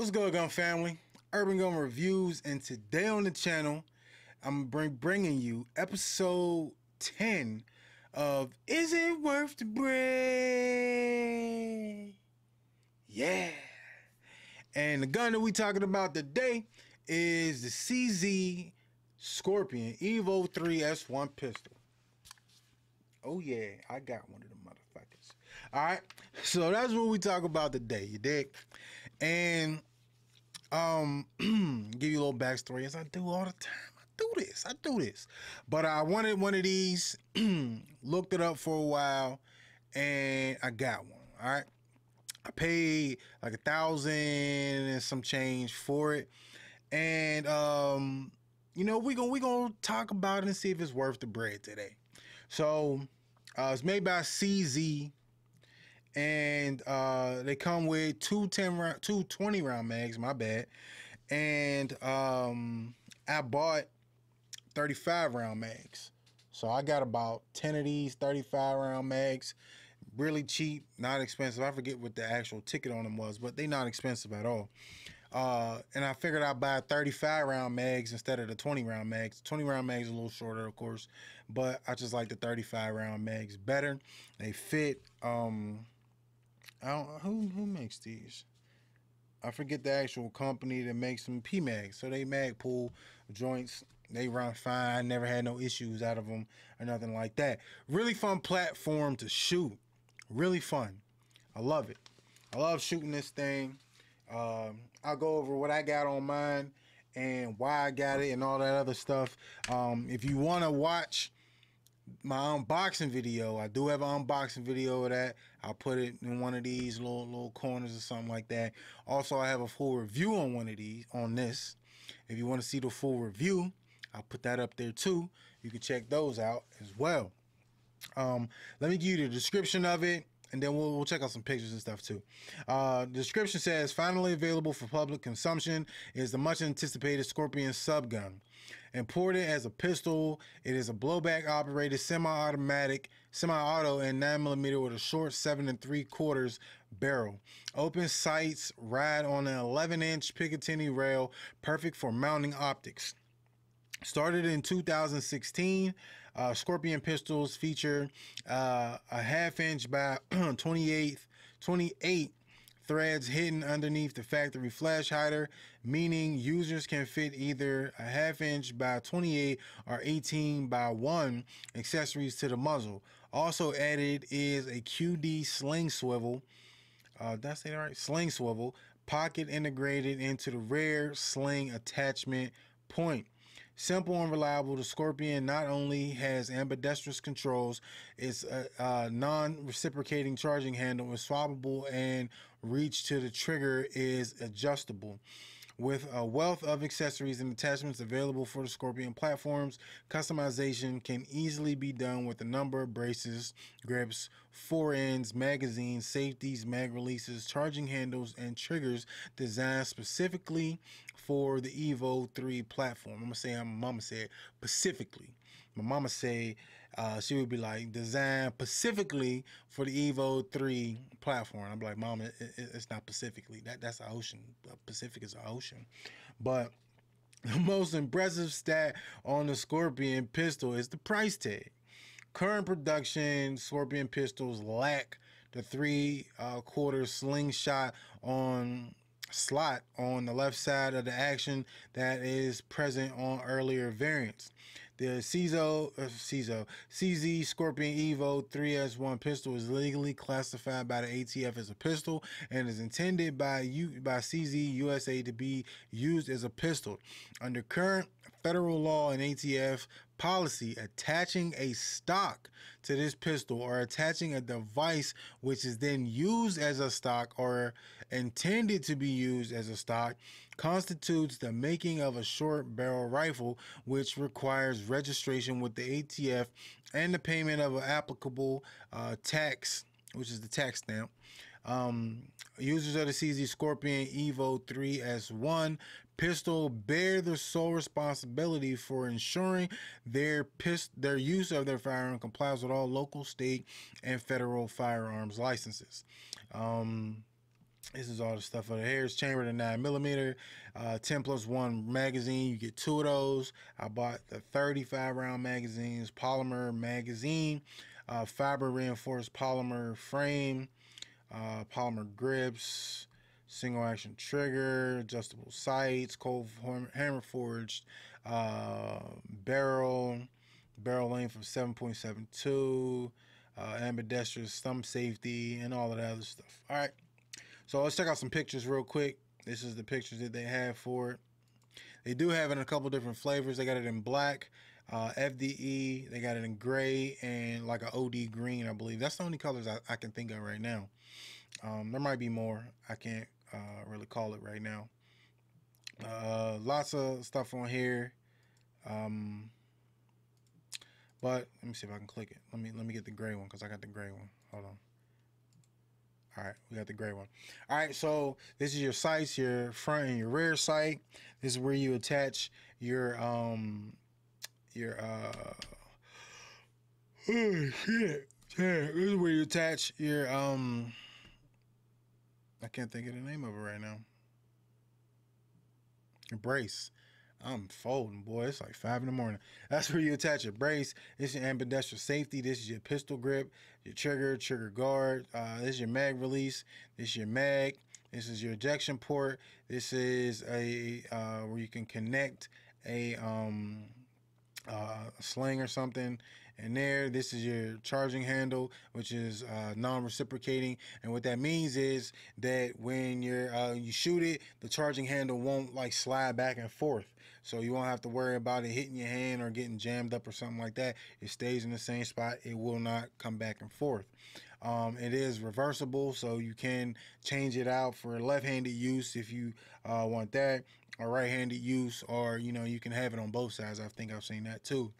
What's good, gun family? Urban Gun Reviews, and today on the channel I'm bringing you episode 10 of Is It Worth the Break? Yeah. And the gun that we talking about today is the CZ Scorpion EVO 3 S1 pistol. Oh yeah, I got one of them motherfuckers. Alright, so that's what we talk about today, you dig? And give you a little backstory, as I do all the time. I do this. But I wanted one of these, looked it up for a while, and I got one, alright? I paid like $1,000 and some change for it. And you know, we gonna talk about it and see if it's worth the bread today. So it's made by CZ, and they come with two 20 round mags, my bad. And I bought 35 round mags. So I got about 10 of these 35 round mags, really cheap, not expensive. I forget what the actual ticket on them was, but they not expensive at all. And I figured I'd buy 35 round mags instead of the 20 round mags. 20 round mags are a little shorter, of course, but I just like the 35 round mags better. They fit. Who makes these? I forget the actual company that makes them P mags. So they Magpul joints. They run fine. I never had no issues out of them or nothing like that. Really fun platform to shoot. Really fun. I love it. I love shooting this thing. I'll go over what I got on mine and why I got it and all that other stuff. If you want to watch my unboxing video, I do have an unboxing video of that. I'll put it in one of these little corners or something like that. Also, I have a full review on one of these, on this. If you want to see the full review, I'll put that up there too. You can check those out as well. Let me give you the description of it, and then we'll check out some pictures and stuff too. Description says, finally available for public consumption is the much anticipated Scorpion subgun. Imported as a pistol, it is a blowback operated semi-automatic, semi-auto, and 9mm with a short 7 3/4 barrel. Open sights, ride on an 11-inch Picatinny rail, perfect for mounting optics. Started in 2016, Scorpion pistols feature a 1/2 inch by 28 threads hidden underneath the factory flash hider, meaning users can fit either a 1/2 inch by 28 or 18 by 1 accessories to the muzzle. Also added is a QD sling swivel. Did I say that right? Sling swivel pocket integrated into the rear sling attachment point. Simple and reliable, the Scorpion not only has ambidextrous controls, it's a non-reciprocating charging handle is swappable, and reach to the trigger is adjustable. With a wealth of accessories and attachments available for the Scorpion platforms, customization can easily be done with a number of braces, grips, forends, magazines, safeties, mag releases, charging handles, and triggers designed specifically for the EVO 3 platform. I'm going to say how my mama said, specifically. My mama said she would be like, designed specifically for the EVO 3 platform. I'm like, Mama, it's not specifically. That's an ocean. Pacific is an ocean. But the most impressive stat on the Scorpion pistol is the price tag. Current production Scorpion pistols lack the 3/4 slingshot slot on the left side of the action that is present on earlier variants. The CZ Scorpion EVO 3S1 pistol is legally classified by the ATF as a pistol and is intended by CZ USA to be used as a pistol. Under current federal law and ATF policy, attaching a stock to this pistol or attaching a device which is then used as a stock or intended to be used as a stock constitutes the making of a short barrel rifle, which requires registration with the ATF and the payment of an applicable tax, which is the tax stamp. Users of the CZ Scorpion EVO 3 S1 pistol bear the sole responsibility for ensuring their use of their firearm complies with all local, state, and federal firearms licenses. This is all the stuff over here. It's chambered in 9mm, 10+1 magazine. You get 2 of those. I bought the 35-round magazines, polymer magazine, fiber reinforced polymer frame, polymer grips, single action trigger, adjustable sights, cold hammer forged, barrel length of 7.72, ambidextrous thumb safety, and all of that other stuff. All right. So let's check out some pictures real quick. This is the pictures that they have for it. They do have it in a couple different flavors. They got it in black, FDE. They got it in gray and like an OD green, I believe. That's the only colors I can think of right now. There might be more. I can't really call it right now. Lots of stuff on here. But let me see if I can click it. Let me get the gray one because I got the gray one. Hold on. All right, we got the gray one. All right, so this is your sights, your front and your rear sight. This is where you attach your I can't think of the name of it right now. Your brace. I'm folding, boy. It's like 5 in the morning. That's where you attach your brace. This is your ambidextrous safety. This is your pistol grip, your trigger guard. This is your mag release. This is your mag. This is your ejection port. This is a where you can connect a sling or something in there. This is your charging handle, which is non-reciprocating, and what that means is that when you're you shoot it, the charging handle won't like slide back and forth, so you won't have to worry about it hitting your hand or getting jammed up or something like that. It stays in the same spot. It will not come back and forth. It is reversible, so you can change it out for left-handed use if you want that, or right-handed use, or you know, you can have it on both sides. I think I've seen that too.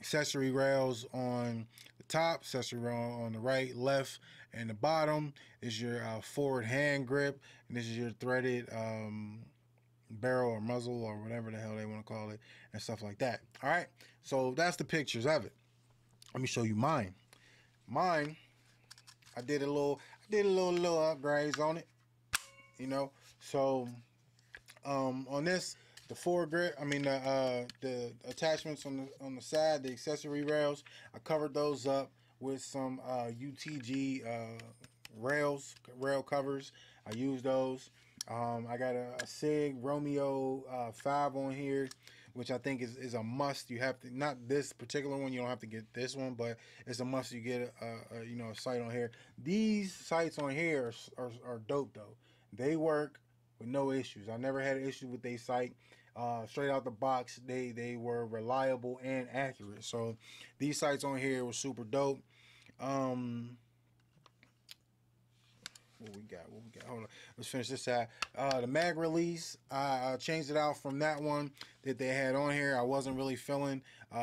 Accessory rails on the top, accessory rail on the right, left, and the bottom. This is your forward hand grip, and this is your threaded barrel or muzzle or whatever the hell they want to call it, and stuff like that. All right, so that's the pictures of it. Let me show you mine. Mine, I did a little, I did a little upgrades on it, you know. So on this, the foregrip, I mean the attachments on the side, the accessory rails, I covered those up with some UTG rail covers. I used those. I got a SIG Romeo 5 on here, which I think is a must. You have to, not this particular one, you don't have to get this one, but it's a must you get a you know, a sight on here. These sights on here are dope though. They work with no issues. I never had an issue with their sight. Straight out the box, they were reliable and accurate. So these sights on here were super dope. What we got? Hold on. Let's finish this side. The mag release, I changed it out from that one that they had on here. I wasn't really feeling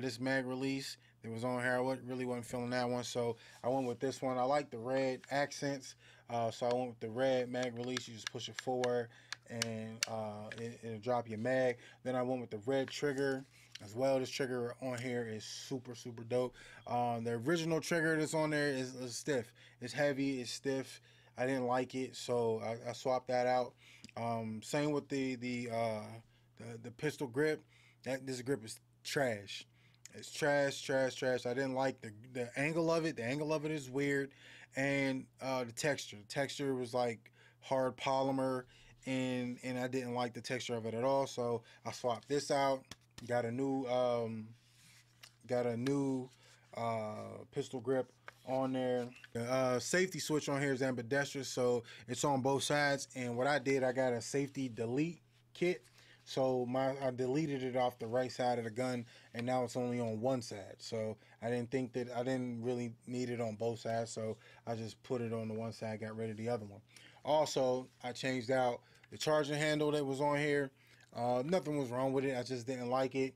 this mag release that was on here. I really wasn't feeling that one, so I went with this one. I like the red accents, so I went with the red mag release. You just push it forward and it'll drop your mag. Then I went with the red trigger as well. This trigger on here is super dope. The original trigger that's on there is stiff. It's heavy, it's stiff. I didn't like it, so I swapped that out. Same with the pistol grip. This grip is trash. It's trash. I didn't like the angle of it. The angle of it is weird, and the texture. The texture was like hard polymer, and I didn't like the texture of it at all. So I swapped this out. Got a new pistol grip on there. The safety switch on here is ambidextrous, so it's on both sides. And what I did, I got a safety delete kit, so I deleted it off the right side of the gun, and now it's only on one side. So I didn't really need it on both sides, so I just put it on the one side, got rid of the other one. Also, I changed out the charging handle that was on here. Nothing was wrong with it, I just didn't like it,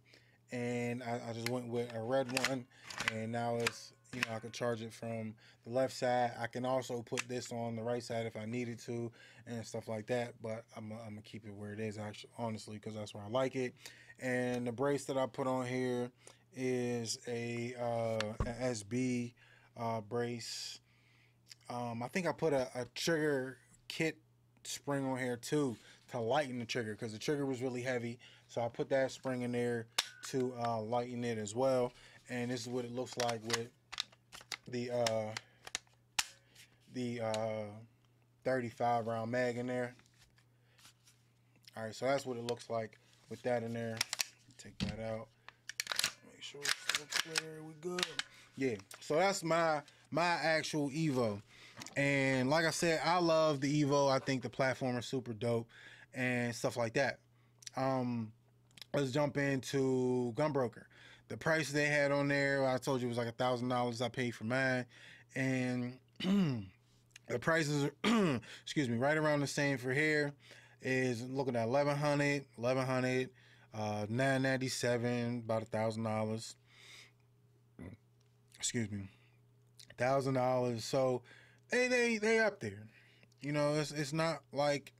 and I just went with a red one, and now it's, you know, I can charge it from the left side. I can also put this on the right side if I needed to and stuff like that, but I'm gonna keep it where it is, actually, honestly, because that's where I like it. And the brace that I put on here is an SB brace. I think I put a trigger kit spring on here too to lighten the trigger, because the trigger was really heavy, so I put that spring in there to lighten it as well. And this is what it looks like with the 35 round mag in there. All right, so that's what it looks like with that in there. Take that out, make sure it looks there. We good. Yeah, so that's my actual Evo. And like I said, I love the Evo. I think the platform is super dope and stuff like that. Let's jump into GunBroker. The price they had on there, I told you it was like $1,000 I paid for mine. And the prices are, excuse me, right around the same for here. Is looking at $1,100, $997, about $1,000. Excuse me, $1,000. So they up there. You know, it's not like,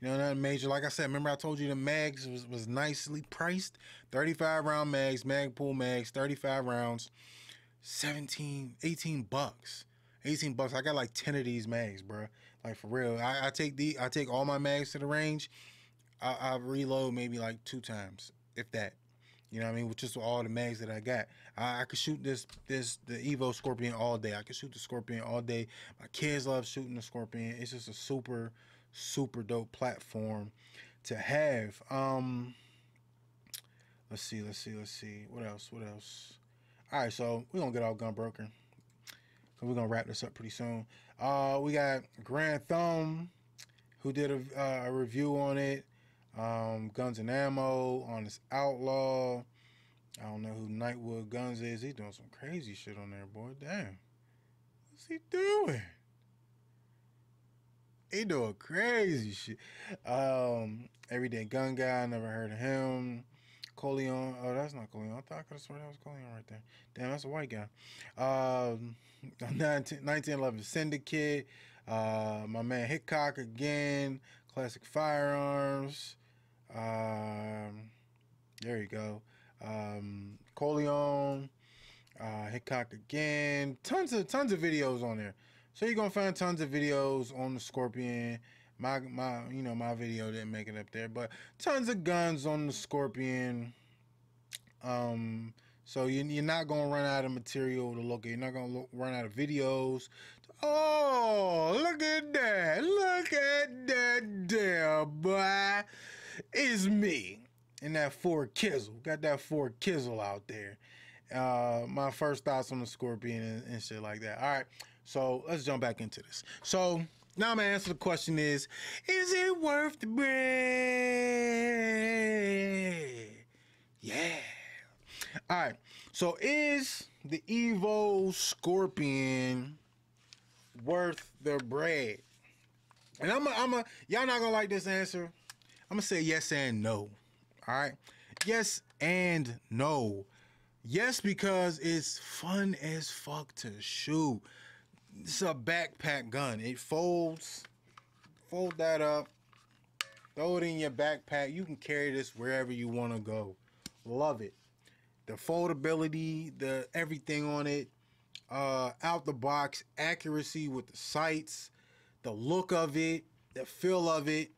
you know, nothing major. Like I said, remember I told you the mags was nicely priced. 35 round mags, Magpul mags, 35 rounds, 18 bucks. $18. I got like 10 of these mags, bro. Like, for real. I take all my mags to the range. I reload maybe like 2 times, if that. You know what I mean? With just all the mags that I got, I could shoot the Evo Scorpion all day. I could shoot the Scorpion all day. My kids love shooting the Scorpion. It's just a super, super dope platform to have. Let's see. What else? All right, so we're gonna get all GunBroker. So we're gonna wrap this up pretty soon. We got Grand Thumb, who did a review on it. Guns and Ammo on this Outlaw. I don't know who Nightwood Guns is. He's doing some crazy shit on there, boy. Damn, what's he doing? He doing crazy shit. Everyday Gun Guy. Never heard of him. Coleon. Oh, that's not Coleon. I thought I could have sworn that was Coleon right there. Damn, that's a white guy. 1911 Syndicate. My man Hickok again. Classic Firearms. There you go. Coleon. Hickok again. Tons of videos on there. So you're gonna find tons of videos on the Scorpion. My you know, my video didn't make it up there, but tons of guns on the Scorpion. So you're not gonna run out of material to look at. You're not gonna run out of videos. Oh, look at that! Look at that there, boy. It's me and that Ford Kizzle. Got that Ford Kizzle out there. My first thoughts on the Scorpion and shit like that. All right, so let's jump back into this. So. Now I'm gonna answer the question is it worth the bread? Yeah. All right. So is the Evo Scorpion worth the bread? And y'all not gonna like this answer. I'm gonna say yes and no. All right. Yes and no. Yes, because it's fun as fuck to shoot. It's a backpack gun. It folds. Fold that up. Throw it in your backpack. You can carry this wherever you want to go. Love it. The foldability, the everything on it. Out the box accuracy with the sights, the look of it, the feel of it.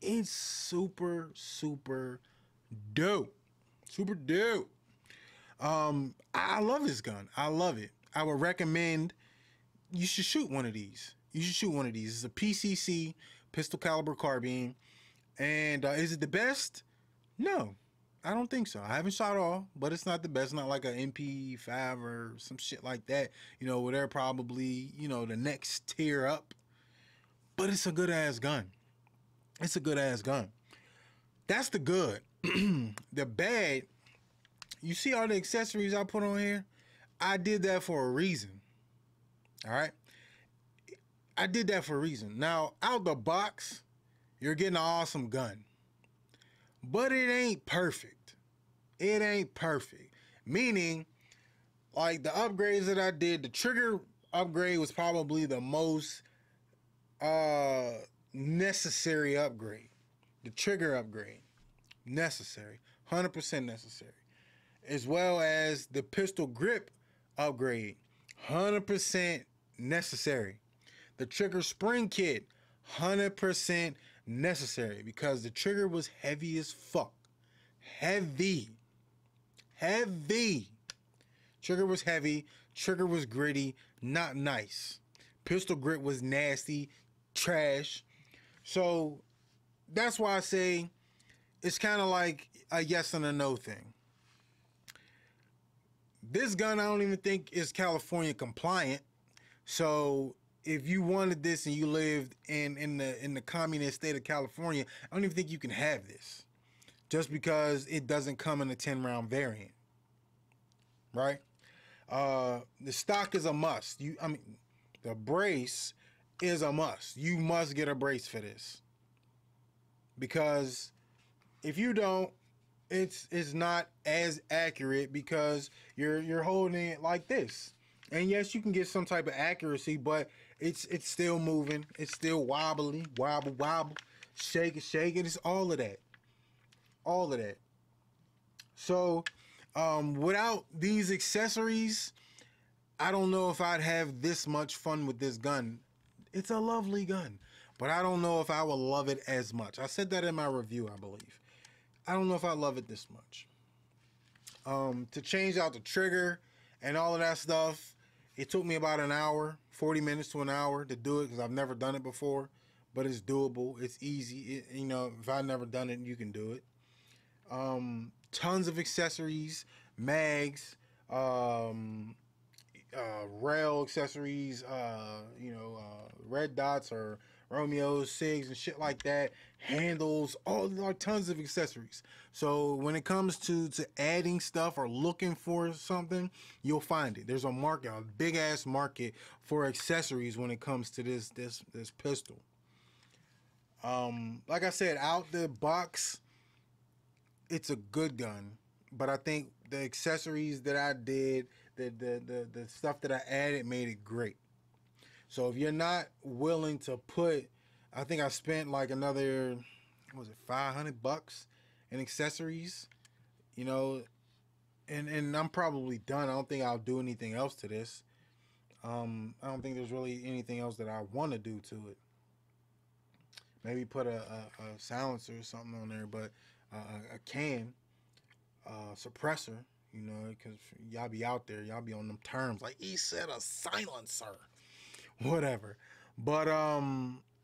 It's super, super dope. Super dope. I love this gun. I love it. I would recommend. You should shoot one of these. You should shoot one of these. It's a PCC, pistol caliber carbine. And is it the best? No, I don't think so. I haven't shot all, but it's not the best. It's not like an MP5 or some shit like that. You know, where they're probably, you know, the next tier up. But it's a good ass gun. It's a good ass gun. That's the good. The bad, you see all the accessories I put on here? I did that for a reason. All right, I did that for a reason. Now, out the box, you're getting an awesome gun, but it ain't perfect. It ain't perfect. Meaning, like the upgrades that I did, the trigger upgrade was probably the most necessary upgrade. The trigger upgrade, necessary, 100% necessary, as well as the pistol grip upgrade. 100% necessary. The trigger spring kit, 100% necessary because the trigger was heavy as fuck. Heavy. Trigger was heavy. Trigger was gritty. Not nice. Pistol grip was nasty. Trash. So that's why I say it's kind of like a yes and a no thing. This gun I don't even think is California compliant. So if you wanted this and you lived in the communist state of California, I don't even think you can have this just because it doesn't come in a 10-round variant, right? The stock is a must. The brace is a must. You must get a brace for this because if you don't, it's not as accurate because you're holding it like this. And yes, you can get some type of accuracy, but it's still moving. It's still wobbly, wobble, shake it. It's all of that, So without these accessories, I don't know if I'd have this much fun with this gun. It's a lovely gun, but I don't know if I will love it as much. I said that in my review, I believe. I don't know if I love it this much. To change out the trigger and all of that stuff, it took me about an hour, 40 minutes to an hour to do it because I've never done it before, but it's doable. It's easy. It, you know, if I've never done it, you can do it. Tons of accessories, mags, rail accessories, red dots or Romeos, SIGs and shit like that, handles, all like tons of accessories. So when it comes to adding stuff or looking for something, you'll find it. There's a market, a big ass market for accessories when it comes to this pistol. Like I said, out the box, it's a good gun, but I think the accessories that I did, the stuff that I added made it great. So if you're not willing to put, I think I spent like another, what was it, $500 in accessories, you know, and I'm probably done. I don't think I'll do anything else to this. I don't think there's really anything else that I want to do to it. Maybe put a silencer or something on there, but a can, suppressor, you know, because y'all be out there, y'all be on them terms like he said a silencer. Whatever, but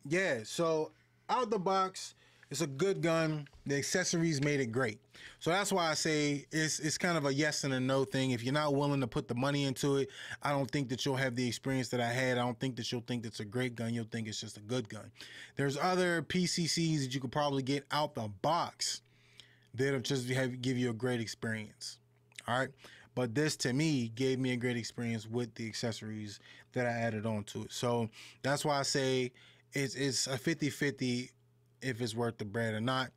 yeah, so out the box it's a good gun. The accessories made it great, so that's why I say it's kind of a yes and a no thing. If you're not willing to put the money into it, I don't think that you'll have the experience that I had. I don't think that you'll think it's a great gun. You'll think it's just a good gun. There's other PCCs that you could probably get out the box that'll just give you a great experience. All right, but this to me gave me a great experience with the accessories that I added on to it. So that's why I say it's a 50-50 if it's worth the bread or not.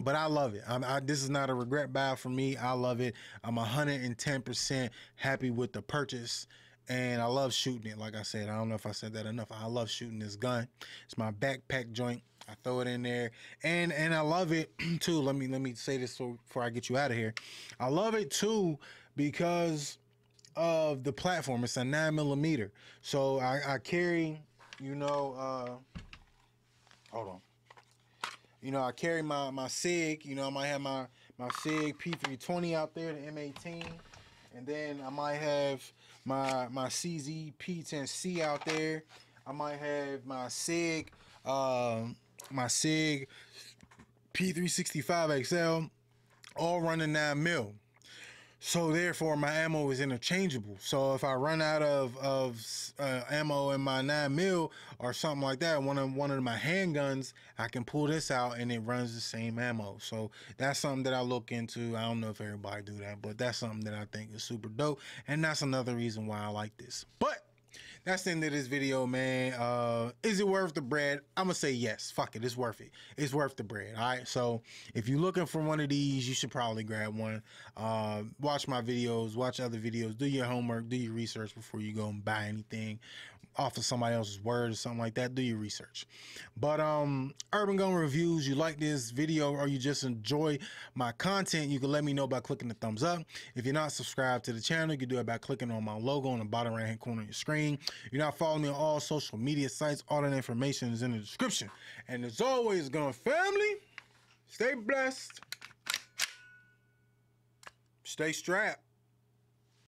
But I love it. This is not a regret buy for me. I love it. I'm 110% happy with the purchase, and I love shooting it. Like I said, I don't know if I said that enough. I love shooting this gun. It's my backpack joint. I throw it in there, and I love it too. Let me say this before I get you out of here. I love it too because of the platform. It's a 9mm, so I carry, I carry my SIG. You know, I might have my SIG P320 out there, the M18, and then I might have my CZ P10C out there. I might have my SIG. My SIG P365 XL, all running 9mm, so therefore my ammo is interchangeable. So if I run out of ammo in my 9mm or something like that, one of my handguns, I can pull this out and it runs the same ammo. So that's something that I look into. I don't know if everybody do that, but that's something that I think is super dope, and that's another reason why I like this. But that's the end of this video, man. Is it worth the bread? I'm gonna say yes. Fuck it, it's worth it. It's worth the bread. All right, so if you're looking for one of these, you should probably grab one. Watch my videos, watch other videos, do your homework, do your research before you go and buy anything. off of somebody else's word or something like that. Do your research. But Urban Gun Reviews, you like this video or you just enjoy my content, you can let me know by clicking the thumbs up. If you're not subscribed to the channel, you can do it by clicking on my logo on the bottom right hand corner of your screen. If you're not following me on all social media sites, all that information is in the description. And as always, Gun family, stay blessed, stay strapped.